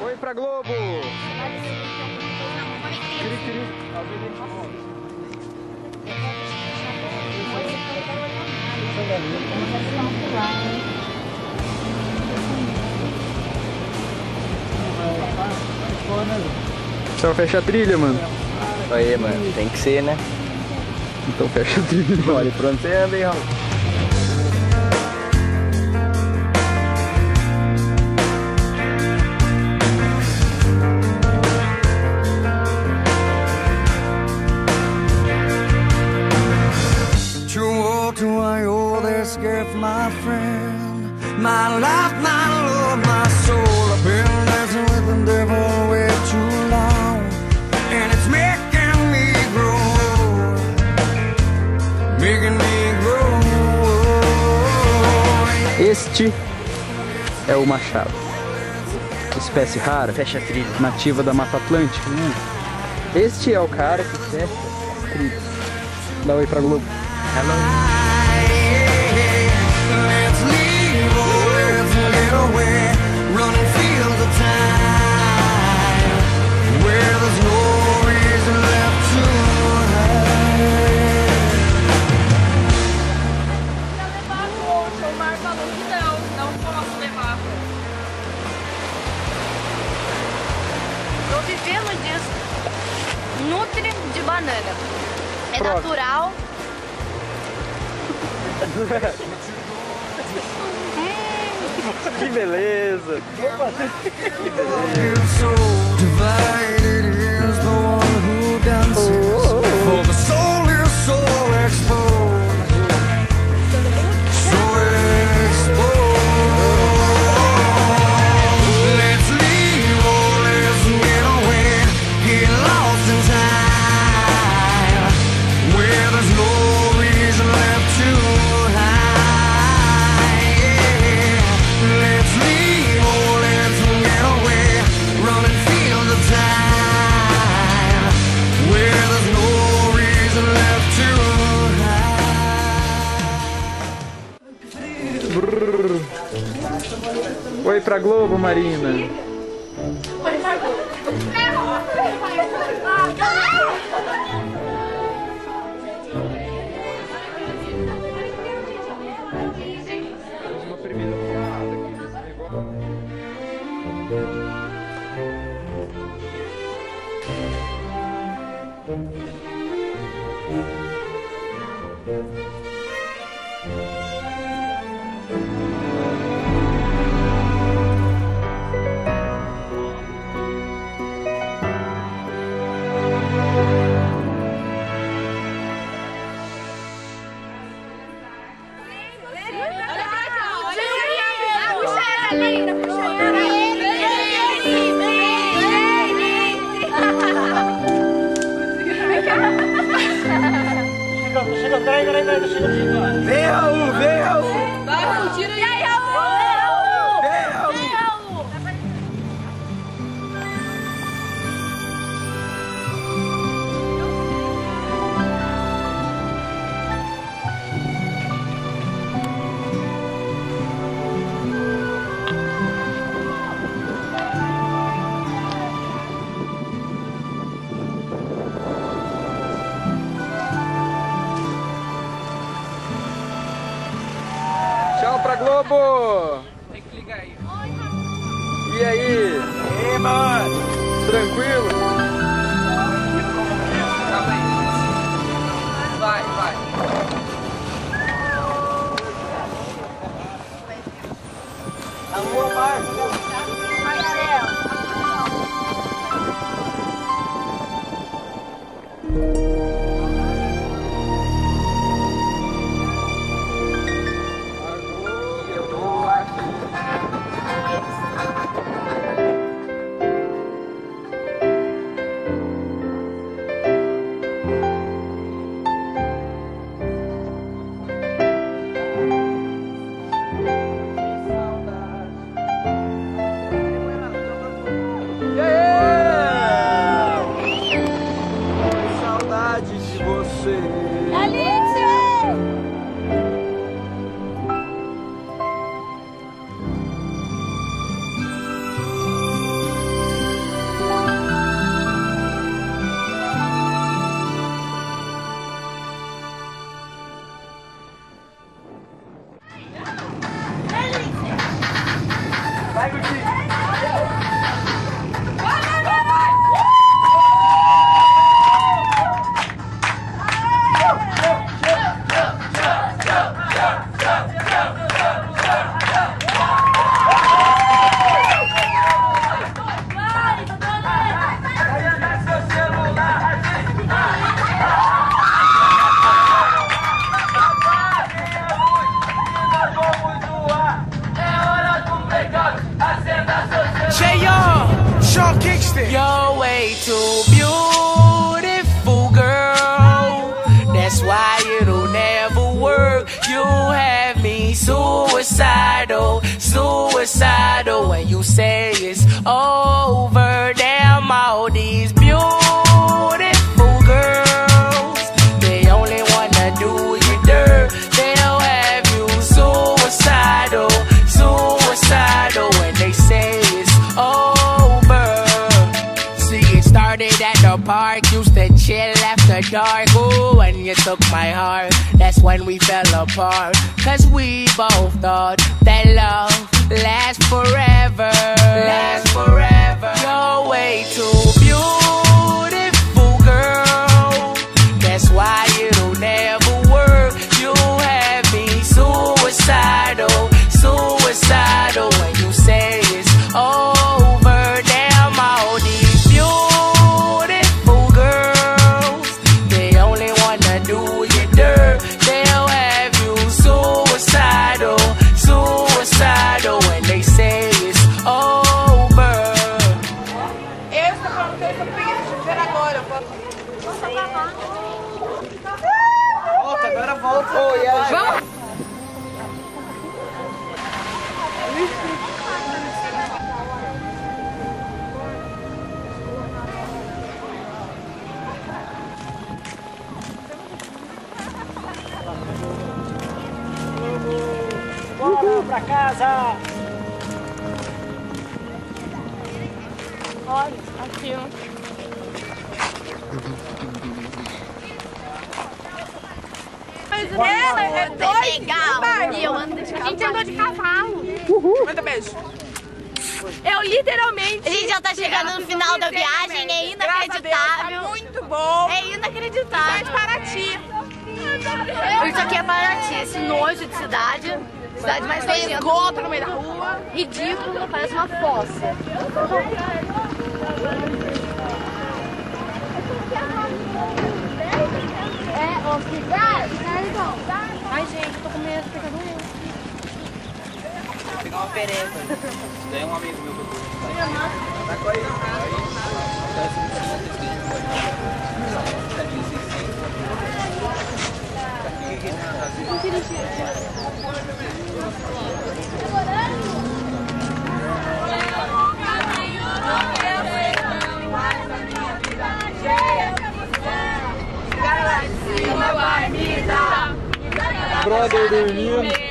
Foi pra Globo! Só fecha a trilha, mano. Aí, mano, tem que ser, né? Então fecha a trilha. Olha, pronto, você anda, hein, Raul? Girl, my friend, my life, my love, my soul. I've been dancing with the devil way too long, and it's making me grow, making me grow. Este é o machado, espécie rara, fecha trilha, nativa da Mata Atlântica. Este é o cara que fecha trilha. Dá oi pra Globo. Hello. Nutre de banana. É prova. Natural. Que beleza. Oi pra Globo, Marina. Oi pra Globo. Chega, peraí, chega. Vem, Raul, vem, Raul. Vai, Raul, tira aí. Vem, Raul. Vem, Raul. Pra Globo! Tem que ligar aí. E aí? E aí, mano? Tranquilo? Calma aí. Vai. Amor, Marcos! You're way too beautiful, girl. That's why it'll never work. You have me suicidal, suicidal. When you say it's over, damn all these beautiful girls, they only wanna do you dirt. They'll have you suicidal, suicidal. When they say it's over. Started at the park, used to chill after dark. Ooh, when you took my heart, that's when we fell apart. Cause we both thought that love lasts forever. Lasts forever. You're way too beautiful, girl. That's why it'll never work. You have me suicidal, suicidal. When you say it's over, damn all these pra casa. Olha, aqui ó. Ela é doida. E eu ando de cavalo. A gente andou de cavalo. Uhul. Manda beijo. Eu literalmente... A gente já tá chegando no final da viagem, é inacreditável. Tá muito bom. É inacreditável. Isso é de Paraty. Isso aqui é Paraty, esse nojo de cidade. Cidade mais feia, esgoto no meio da rua, ridículo, parece uma fossa. É, ó, cuidado! Ai, gente, tô com medo de pegar doença. Vou pegar uma pereba. Tem um amigo meu que eu tá correndo na casa. Brother, dormindo.